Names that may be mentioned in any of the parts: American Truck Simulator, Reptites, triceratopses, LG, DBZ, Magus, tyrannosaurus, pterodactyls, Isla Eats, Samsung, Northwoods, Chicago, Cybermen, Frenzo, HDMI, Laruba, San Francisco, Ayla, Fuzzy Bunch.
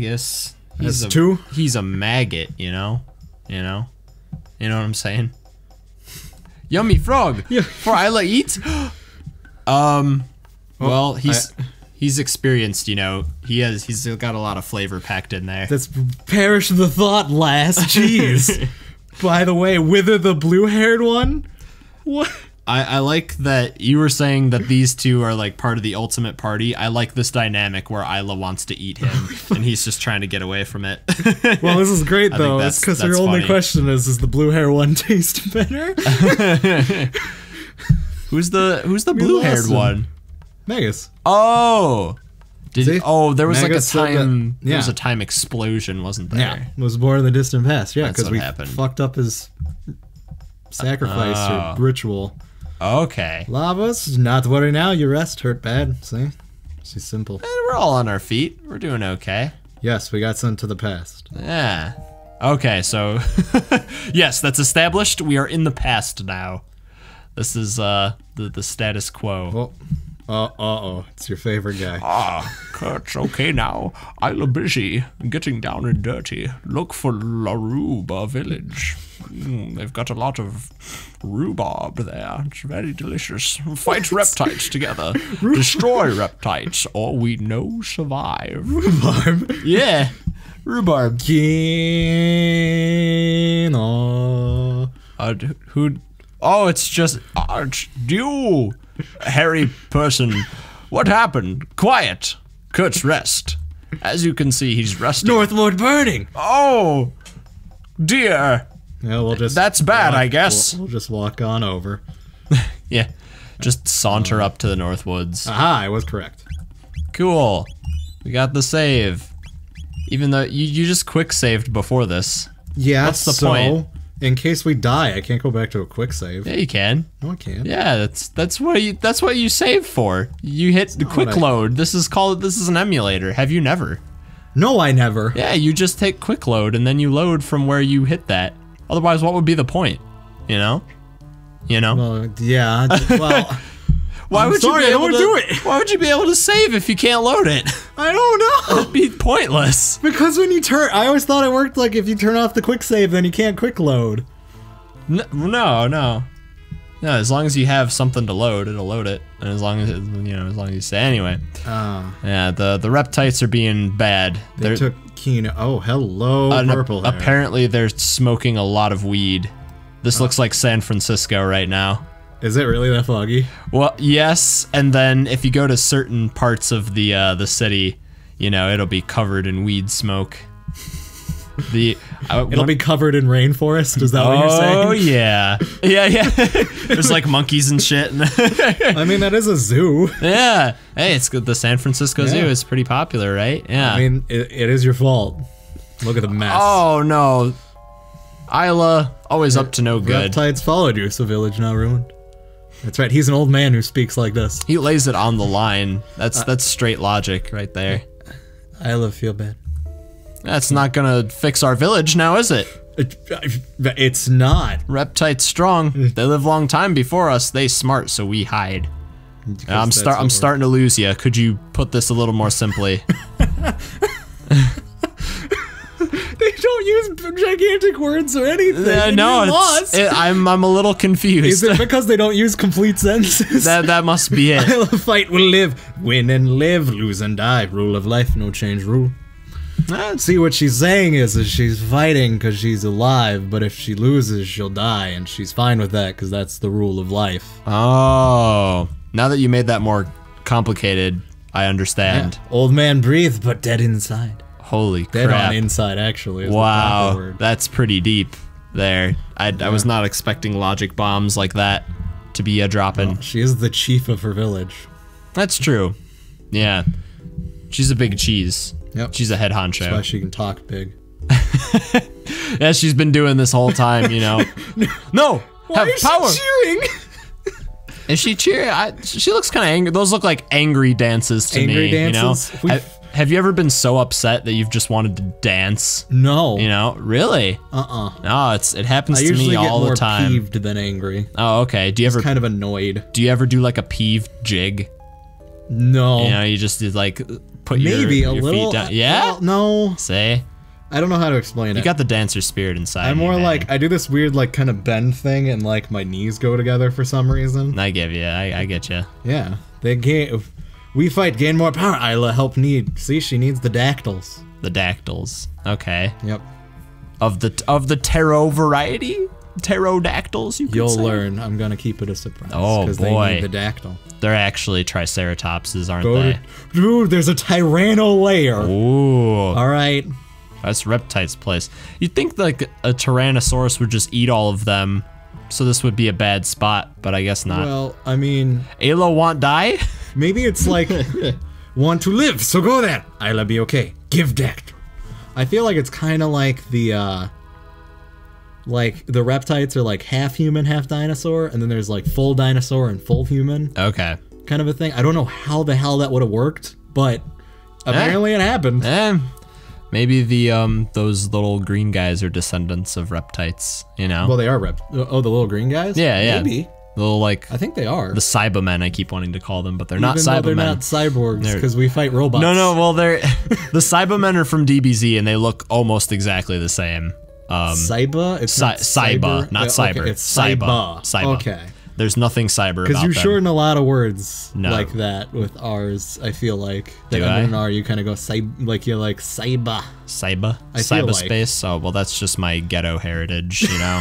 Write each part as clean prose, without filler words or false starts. Magus. He's a, two. He's a maggot, you know. You know. You know what I'm saying? Yummy frog for Isla Eats. Well, he's experienced, you know. He's got a lot of flavor packed in there. That's perish the thought, last. Jeez. By the way, Wither the blue-haired one. What? I like that you were saying that these two are like part of the ultimate party. I like this dynamic where Ayla wants to eat him, and he's just trying to get away from it. Well, this is great though, because your only question is the blue hair one taste better? Who's the blue haired one? Magus. Oh, there was Magus like a time. There was a time explosion, wasn't there? Yeah, it was born in the distant past. Yeah, because we fucked up his sacrifice or ritual. Okay. Lavas, not to worry now, your rest hurt bad, see? She's simple. And we're all on our feet. We're doing okay. Yes, we got sent to the past. Yeah. Okay, so yes, that's established. We are in the past now. This is the status quo. Oh, uh-oh, it's your favorite guy. Ah, Kurt's okay now. Isla busy, getting down and dirty. Look for Laruba village. They've got a lot of rhubarb there. It's very delicious. Fight reptites together. Destroy reptites, or we no survive. Rhubarb? Yeah. Rhubarb. Who? Oh, it's just... you, hairy person. What happened? Quiet. Kurt's rest. As you can see, he's resting. Northwood burning! Oh, dear. Yeah, we'll just that's bad, I guess. We'll just walk on over. Yeah, just saunter up to the Northwoods. Aha, I was correct. Cool. We got the save. Even though you just quick saved before this. Yeah, what's the point? In case we die, I can't go back to a quick save. Yeah, you can. No, I can't. Yeah, that's what you save for. You hit the quick load. This is an emulator. Have you never? No, I never. Yeah, you just take quick load and then you load from where you hit that. Otherwise, what would be the point? You know? You know? Well, yeah. Well, why would you be able to save if you can't load it? I don't know. It'd be pointless. Because when you turn, I always thought it worked like if you turn off the quick save, then you can't quick load. No. As long as you have something to load, it'll load it. And as long as it, you know, as long as you say anyway. Yeah. The reptites are being bad. They took. Oh, hello, purple hair. Apparently they're smoking a lot of weed. This looks like San Francisco right now. Is it really that foggy? Well, yes, and then if you go to certain parts of the city, you know, it'll be covered in weed smoke. It'll be covered in rainforest, is that what you're saying? Oh, yeah. Yeah, yeah. There's like monkeys and shit. I mean, that is a zoo. Yeah. Hey, it's good. The San Francisco Zoo is pretty popular, right? Yeah. I mean, it is your fault. Look at the mess. Oh, no. Ayla, always up to no good. Reptites followed you, so village now ruined. That's right, he's an old man who speaks like this. He lays it on the line. That's straight logic right there. Ayla, feel bad. That's not gonna fix our village now, is it? It's not. Reptites strong. They live long time before us. They smart, so we hide. I'm starting to lose you. Could you put this a little more simply? They don't use gigantic words or anything. No, I'm a little confused. Is it because they don't use complete sentences? That must be it. I'll fight, will live, win and live, lose and die. Rule of life, no change rule. See, what she's saying is she's fighting because she's alive, but if she loses, she'll die, and she's fine with that because that's the rule of life. Oh, now that you made that more complicated, I understand. Yeah. Old man breathed, but dead inside. Holy crap. Dead on inside, actually. Wow, that's pretty deep there. I was not expecting logic bombs like that to be dropping. Well, she is the chief of her village. That's true. Yeah. She's a big cheese. Yep. She's a head honcho. That's why she can talk big. Yeah, she's been doing this whole time, you know. No! Why is she cheering? Is she cheering? She looks kind of angry. Those look like angry dances to me. Angry dances? You know? Have you ever been so upset that you've just wanted to dance? No. You know? Really? No, it happens to me all the time. I usually get more peeved than angry. Oh, okay. Do you ever... kind of annoyed. Do you ever do like a peeved jig? No. You know, you just like... put your feet down. Yeah? No. Say? I don't know how to explain it. You got the dancer spirit inside. I'm more like, I do this weird like kind of bend thing and like my knees go together for some reason. I give you. I get you. Yeah. They gain, we fight, gain more power. Isla, help need. See, she needs the dactyls. The dactyls. Okay. Yep. Of the tarot variety? Pterodactyls, you could say. You'll learn. I'm gonna keep it a surprise. Oh boy, because they need the dactyl. They're actually triceratopses, aren't they? Dude, there's a tyranno layer. Ooh. All right. That's Reptites' place. You'd think like a tyrannosaurus would just eat all of them, so this would be a bad spot, but I guess not. Well, I mean, Ayla won't die. Maybe it's like want to live, so go there. Ayla, be okay. Give dactyl. I feel like it's kind of like the. Like, the Reptites are like half human, half dinosaur, and then there's like full dinosaur and full human. Okay. Kind of a thing. I don't know how the hell that would have worked, but apparently it happened. Maybe the, those little green guys are descendants of Reptites, you know? Well, they are Oh, the little green guys? Yeah, yeah. Maybe. The little, like... I think they are. The Cybermen, I keep wanting to call them, but they're not Cybermen. They're not cyborgs, because we fight robots. No, no, well, they're... the Cybermen are from DBZ, and they look almost exactly the same. Cyber? It's not cyber. Okay, it's cyber. Cyber. Okay. There's nothing cyber about that. Because you shorten a lot of words like that with R's, I feel like. An R, you kind of go like you're like cyber. Cyber? Cyberspace? Like. Oh, well, that's just my ghetto heritage, you know?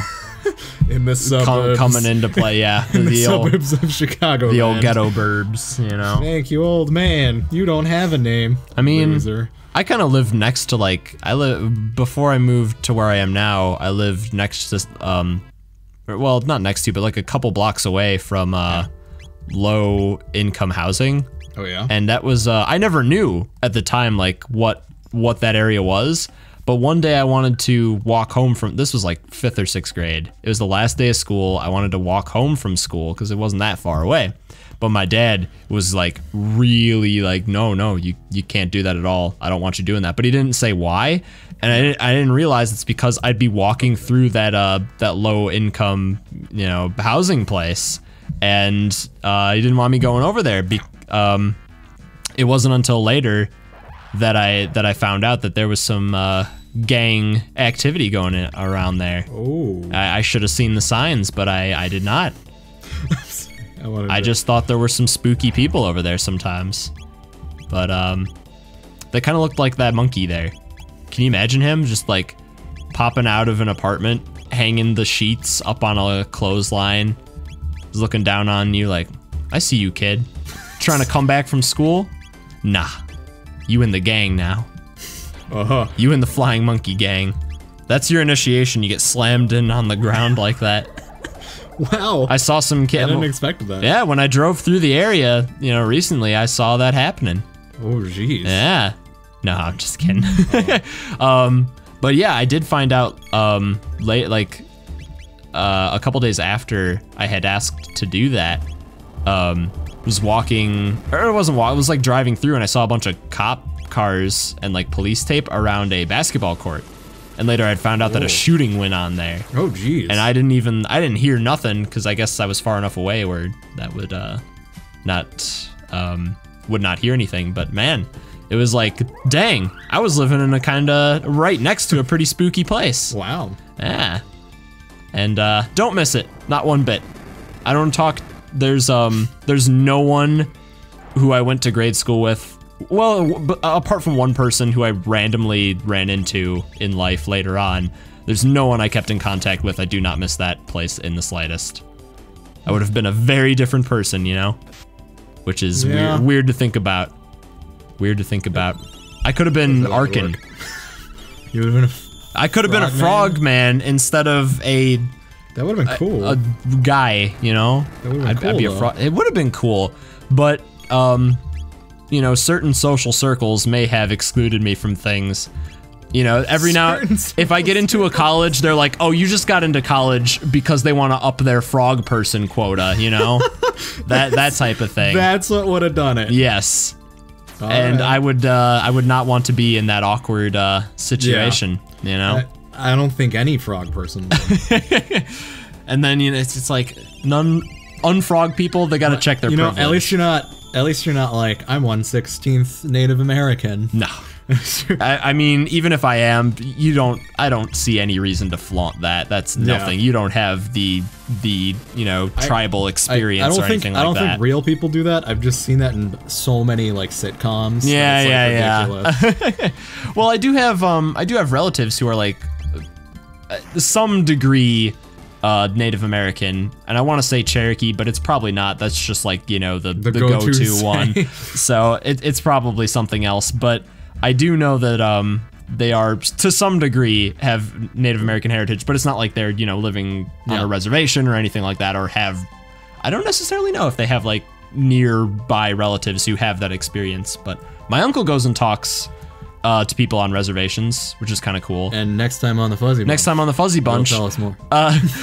In the suburbs. Coming into play, yeah. In the suburbs of Chicago. The old ghetto burbs, you know? Thank you, old man. You don't have a name. I mean... loser. I kind of lived next to like before I moved to where I am now. I lived next to well, not next to, but like a couple blocks away from low-income housing. Oh yeah. And that was I never knew at the time like what that area was. But one day I wanted to walk home from, this was like 5th or 6th grade. It was the last day of school. I wanted to walk home from school because it wasn't that far away. But my dad was like really like, no, you can't do that at all. I don't want you doing that. But he didn't say why, and I didn't realize it's because I'd be walking through that that low income, you know, housing place, and he didn't want me going over there. It wasn't until later that I found out that there was some gang activity going around there. Oh. I should have seen the signs, but I did not. I just thought there were some spooky people over there sometimes, but they kind of looked like that monkey there. Can you imagine him just like popping out of an apartment, hanging the sheets up on a clothesline, he's looking down on you like, I see you, kid. Trying to come back from school? Nah, you in the gang now. Uh-huh. You in the flying monkey gang. That's your initiation. You get slammed in on the ground like that. Wow. I saw some kid. I didn't expect that. Yeah, when I drove through the area, you know, recently, I saw that happening. Oh, jeez. Yeah. No, I'm just kidding. Oh. But yeah, I did find out late, like a couple days after I had asked to do that. Was walking, or it wasn't walking. It was like driving through, and I saw a bunch of cop cars and like police tape around a basketball court. And later I'd found out that a shooting went on there. Oh, geez. And I didn't hear nothing because I guess I was far enough away where that would not hear anything. But man, it was like, dang, I was living in a kind of right next to a pretty spooky place. Wow. Yeah. And don't miss it, not one bit. I don't talk. There's no one who I went to grade school with. Well, apart from one person who I randomly ran into in life later on, there's no one I kept in contact with. I do not miss that place in the slightest. I would have been a very different person, you know? Which is weird to think about. Weird to think about. I could have been Arkin. You would have been I could have been a frog man instead of a... That would have been cool. A guy, you know? That would have been cool, I'd be a frog. It would have been cool, but... you know, certain social circles may have excluded me from things. You know, every now and then, if I get into a college, they're like, oh, you just got into college because they want to up their frog person quota, you know? that type of thing. That's what would have done it. Yes. All right. I would not want to be in that awkward situation, you know? I don't think any frog person would. And then, you know, it's like, unfrog people, they gotta check their privilege. You know, at least you're not At least you're not like, I'm 1/16 Native American. No. I mean, even if I am, I don't see any reason to flaunt that. That's nothing. Yeah. You don't have the you know, tribal experience or anything like that. I don't think real people do that. I've just seen that in so many like sitcoms. Yeah, like, yeah. Well, I do have relatives who are like some degree Native American, and I want to say Cherokee, but it's probably not. That's just like, you know, the go-to one. So it's probably something else, but I do know that they are, to some degree, have Native American heritage, but it's not like they're, you know, living on a reservation or anything like that, or have, I don't necessarily know if they have like nearby relatives who have that experience, but my uncle goes and talks to people on reservations, which is kind of cool. And next time on the Fuzzy Bunch. Next time on the Fuzzy Bunch. Tell us more.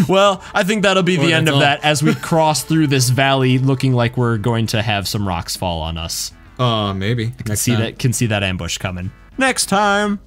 Well, I think that'll be the end of that as we cross through this valley looking like we're going to have some rocks fall on us. Maybe. Next time. Can see that ambush coming. Next time.